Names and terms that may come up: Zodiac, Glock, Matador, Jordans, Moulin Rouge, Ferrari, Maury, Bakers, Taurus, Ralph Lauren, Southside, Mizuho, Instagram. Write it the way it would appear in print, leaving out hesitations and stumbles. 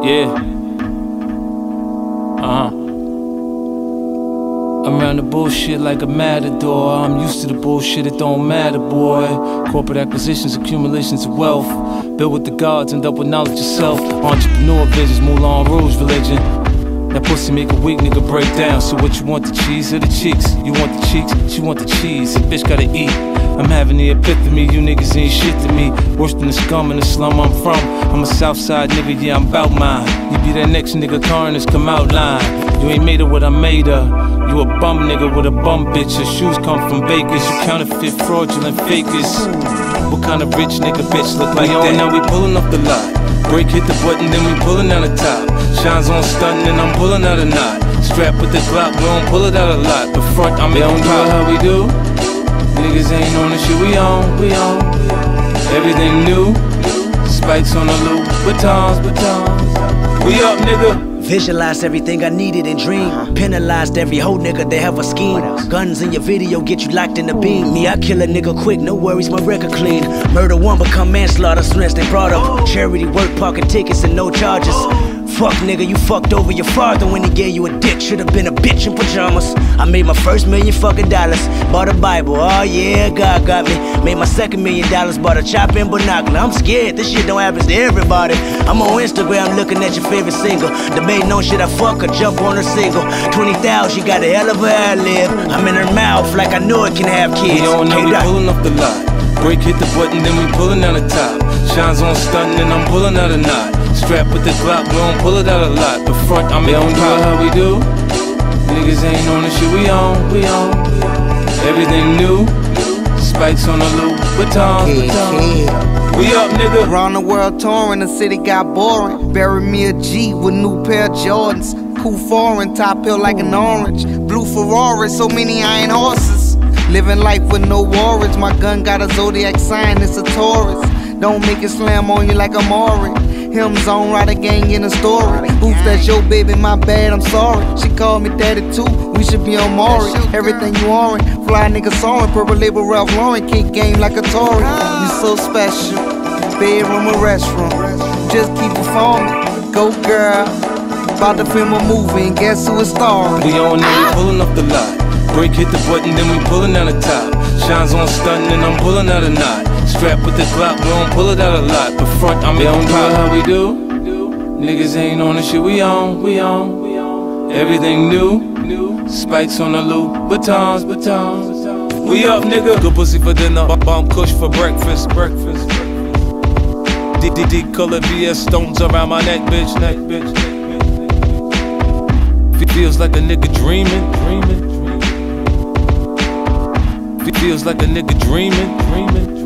Yeah. I'm around the bullshit like a matador. I'm used to the bullshit, it don't matter, boy. Corporate acquisitions, accumulations of wealth. Build with the gods, end up with knowledge yourself. Entrepreneur visions, Moulin Rouge religion. That pussy make a weak nigga break down. So what you want, the cheese or the cheeks? You want the cheeks, she want the cheese. The bitch gotta eat. I'm having the epiphany, you niggas ain't shit to me. Worse than the scum in the slum I'm from. I'm a Southside nigga, yeah, I'm bout mine. You be that next nigga carnage, come out line. You ain't made of what I made her. You a bum nigga with a bum bitch. Your shoes come from Bakers, you counterfeit fraudulent fakers. What kind of rich nigga bitch look like that? Now we pulling up the lot. Break hit the button, then we pulling out the top. Shines on stuntin', and I'm pulling out a knot. Strap with the Glock, we don't pull it out a lot. The front, I'm making proud how we do. Niggas ain't on the shit, we on. Everything new, spikes on the loop, batons. We up, nigga. Visualized everything I needed and dreamed. Penalized every whole nigga, they have a scheme. Guns in your video get you locked in the beam. Me, I kill a nigga quick, no worries, my record clean. Murder one become manslaughter soon as they brought up. Charity work, parking tickets and no charges. Fuck nigga, you fucked over your father when he gave you a dick. Should've been a bitch in pajamas. I made my first million fucking dollars, bought a Bible, oh yeah, God got me. Made my second $1 million, bought a chop and binocular. I'm scared, this shit don't happen to everybody. I'm on Instagram looking at your favorite single. Debating on shit I fuck or jump on her single. 20,000, she got a hell of a ad lib. I'm in her mouth like I know it can have kids. We don't know, we pulling up the lot. Break hit the button, then we pulling out the top. Shines on stuntin', and I'm pulling out a knot. Strap with the Glock, we don't pull it out a lot. The front, I'm making proud how we do. Niggas ain't on the shit, we on. Everything new, spikes on the loop, batons. We up, nigga. Around the world touring, the city got boring. Bury me a G with new pair of Jordans. Cool foreign, top hill like an orange. Blue Ferrari, so many iron horses. Living life with no worries. My gun got a Zodiac sign, it's a Taurus. Don't make it slam on you like a Maury. Him's on Rider Gang in a story. Oops, that's your baby, my bad, I'm sorry. She called me daddy too, we should be on Maury. Everything you orange, fly nigga soaring. Purple label Ralph Lauren, kick game like a Taurus. You so special, bedroom or restroom. Just keep performing, go girl. About to film a movie and guess who is starring. We on there, we pulling up the lot. Break hit the button, then we pulling out the top. Shines on stuntin', and I'm pulling out a knot. Strap with the Glock, we don't pull it out a lot. The front, I'm making proud how we do. Niggas ain't on the shit, we on. Everything new, spikes on the loop, batons. We up, nigga. Good pussy for dinner, bomb kush for breakfast. DDD colored BS stones around my neck, bitch. Feels like a nigga dreaming. Feels like a nigga dreaming.